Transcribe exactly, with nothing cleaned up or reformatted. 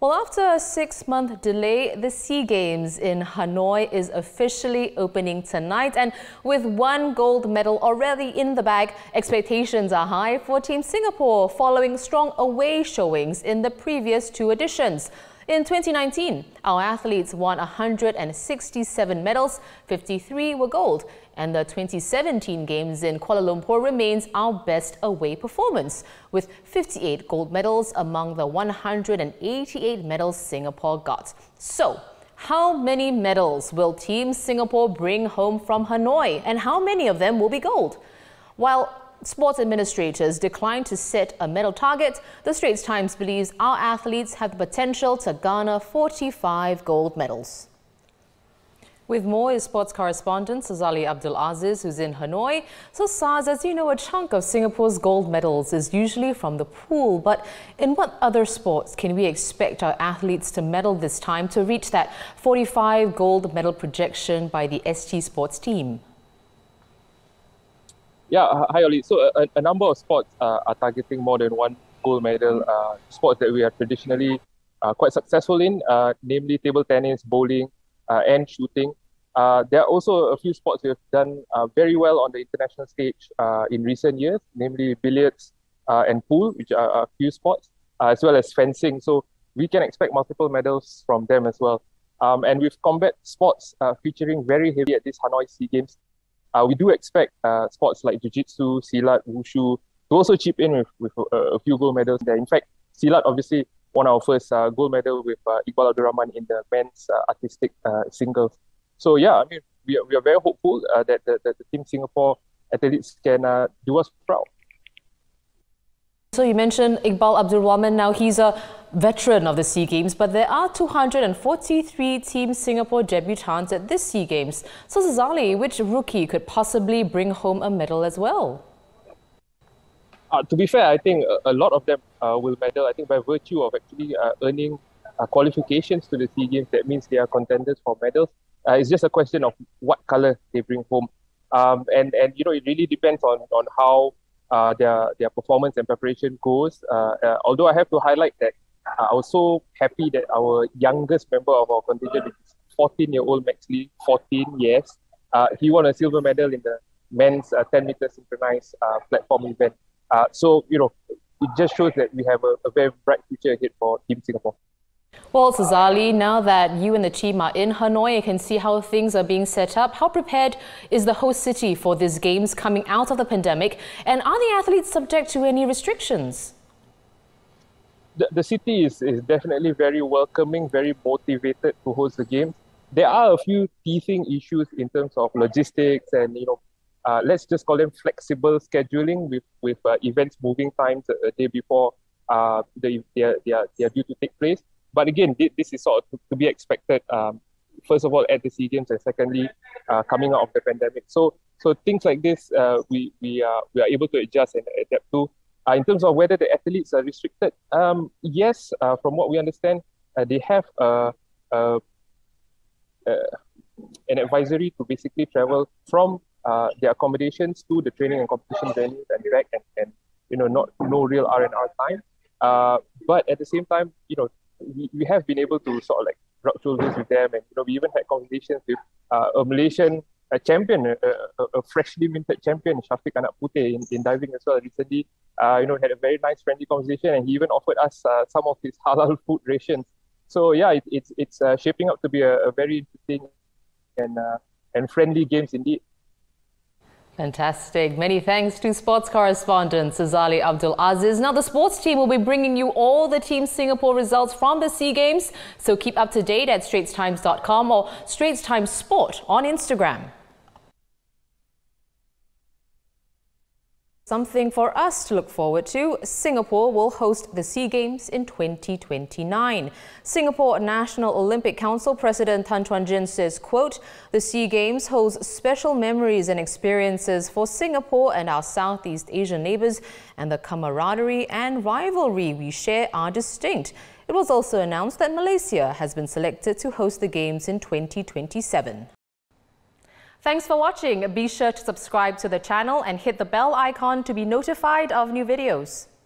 Well, after a six-month delay, the SEA Games in Hanoi is officially opening tonight. And with one gold medal already in the bag, expectations are high for Team Singapore following strong away showings in the previous two editions. In twenty nineteen, our athletes won one hundred sixty-seven medals, fifty-three were gold, and the twenty seventeen Games in Kuala Lumpur remains our best away performance, with fifty-eight gold medals among the one hundred eighty-eight medals Singapore got. So, how many medals will Team Singapore bring home from Hanoi, and how many of them will be gold? While sports administrators declined to set a medal target, The Straits Times believes our athletes have the potential to garner forty-five gold medals. With more is sports correspondent Sazali Abdul Aziz, who's in Hanoi. So, Saz, as you know, a chunk of Singapore's gold medals is usually from the pool. But in what other sports can we expect our athletes to medal this time to reach that forty-five gold medal projection by the S T sports team? Yeah, hi Oli. So a, a number of sports uh, are targeting more than one gold medal. Uh, sports that we are traditionally uh, quite successful in, uh, namely table tennis, bowling, uh, and shooting. Uh, there are also a few sports we have done uh, very well on the international stage uh, in recent years, namely billiards uh, and pool, which are a few sports, uh, as well as fencing. So we can expect multiple medals from them as well. Um, and with combat sports uh, featuring very heavy at this Hanoi SEA Games, Uh, we do expect uh, sports like jiu-jitsu, silat, wushu to also chip in with, with uh, a few gold medals there. In fact, silat obviously won our first uh, gold medal with uh, Iqbal Abdul Rahman in the men's uh, artistic uh, singles. So yeah, I mean, we are, we are very hopeful uh, that, that, that the Team Singapore athletes can uh, do us proud. So you mentioned Iqbal Abdul Rahman. Now, he's a veteran of the SEA Games, but there are two hundred forty-three Team Singapore debutants at this SEA Games. So, Sazali, which rookie could possibly bring home a medal as well? Uh, to be fair, I think a, a lot of them uh, will medal. I think by virtue of actually uh, earning uh, qualifications to the SEA Games, that means they are contenders for medals. Uh, it's just a question of what colour they bring home. Um, and, and, you know, it really depends on, on how uh, their, their performance and preparation goes. Uh, uh, although I have to highlight that Uh, I was so happy that our youngest member of our contingent is fourteen-year-old Max Lee, fourteen years. Uh, he won a silver medal in the men's uh, ten meter synchronized uh, platform event. Uh, so, you know, it just shows that we have a, a very bright future ahead for Team Singapore. Well, Sazali, now that you and the team are in Hanoi, you can see how things are being set up. How prepared is the host city for these games coming out of the pandemic? And are the athletes subject to any restrictions? The, the city is, is definitely very welcoming, very motivated to host the games. There are a few teething issues in terms of logistics and, you know, uh, let's just call them flexible scheduling with, with uh, events moving times a, a day before uh, they, they, are, they, are, they are due to take place. But again, this is sort of to, to be expected, um, first of all, at the SEA Games and secondly, uh, coming out of the pandemic. So so things like this, uh, we, we, are, we are able to adjust and adapt to. Uh, in terms of whether the athletes are restricted, um, yes, uh, from what we understand, uh, they have uh, uh, uh, an advisory to basically travel from uh, their accommodations to the training and competition venues and back, and, and you know, not no real R and R time. Uh, but at the same time, you know, we, we have been able to sort of like rub shoulders with them, and you know, we even had conversations with uh, a Malaysian a champion, a, a, a freshly minted champion, Shafiq Anak Putih, in, in diving as well recently. Uh, you know, had a very nice friendly conversation, and he even offered us uh, some of his halal food rations. So yeah, it, it's it's uh, shaping up to be a, a very interesting and uh, and friendly games indeed. Fantastic. Many thanks to sports correspondent Sazali Abdul Aziz. Now, the sports team will be bringing you all the Team Singapore results from the SEA Games. So keep up to date at Straits Times dot com or Straits Times Sport on Instagram. Something for us to look forward to. Singapore will host the SEA Games in twenty twenty-nine. Singapore National Olympic Council President Tan Tuan Jin says, quote, "The SEA Games holds special memories and experiences for Singapore and our Southeast Asian neighbours, and the camaraderie and rivalry we share are distinct." It was also announced that Malaysia has been selected to host the Games in twenty twenty-seven. Thanks for watching. Be sure to subscribe to the channel and hit the bell icon to be notified of new videos.